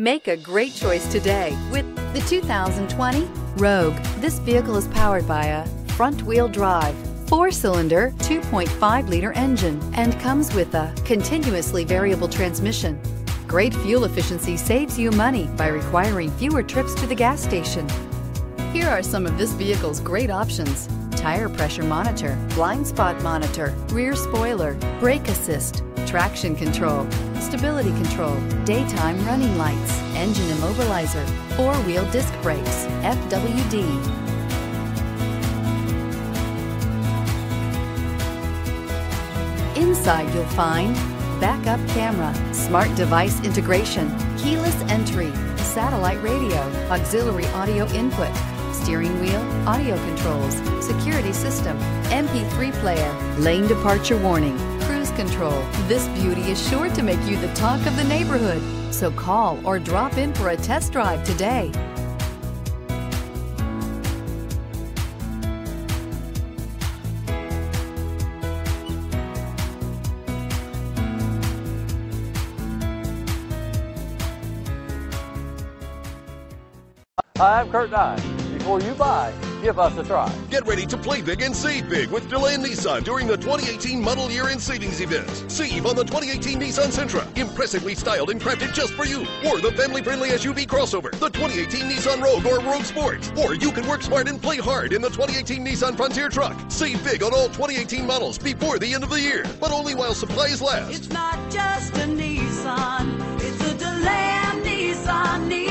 Make a great choice today with the 2020 Rogue. This vehicle is powered by a front-wheel drive, 4-cylinder, 2.5-liter engine, and comes with a continuously variable transmission. Great fuel efficiency saves you money by requiring fewer trips to the gas station. Here are some of this vehicle's great options: tire pressure monitor, blind spot monitor, rear spoiler, brake assist, traction control, stability control, daytime running lights, engine immobilizer, four-wheel disc brakes, FWD. Inside you'll find backup camera, smart device integration, keyless entry, satellite radio, auxiliary audio input, steering wheel audio controls, security system, MP3 player, lane departure warning, cruise control. This beauty is sure to make you the talk of the neighborhood, so call or drop in for a test drive today. Hi, I'm Kurt Dye. Before you buy, give us a try. Get ready to play big and save big with Deland Nissan during the 2018 model year-end savings event. Save on the 2018 Nissan Sentra, impressively styled and crafted just for you. Or the family-friendly SUV crossover, the 2018 Nissan Rogue or Rogue Sport. Or you can work smart and play hard in the 2018 Nissan Frontier Truck. Save big on all 2018 models before the end of the year, but only while supplies last. It's not just a Nissan, it's a Deland Nissan.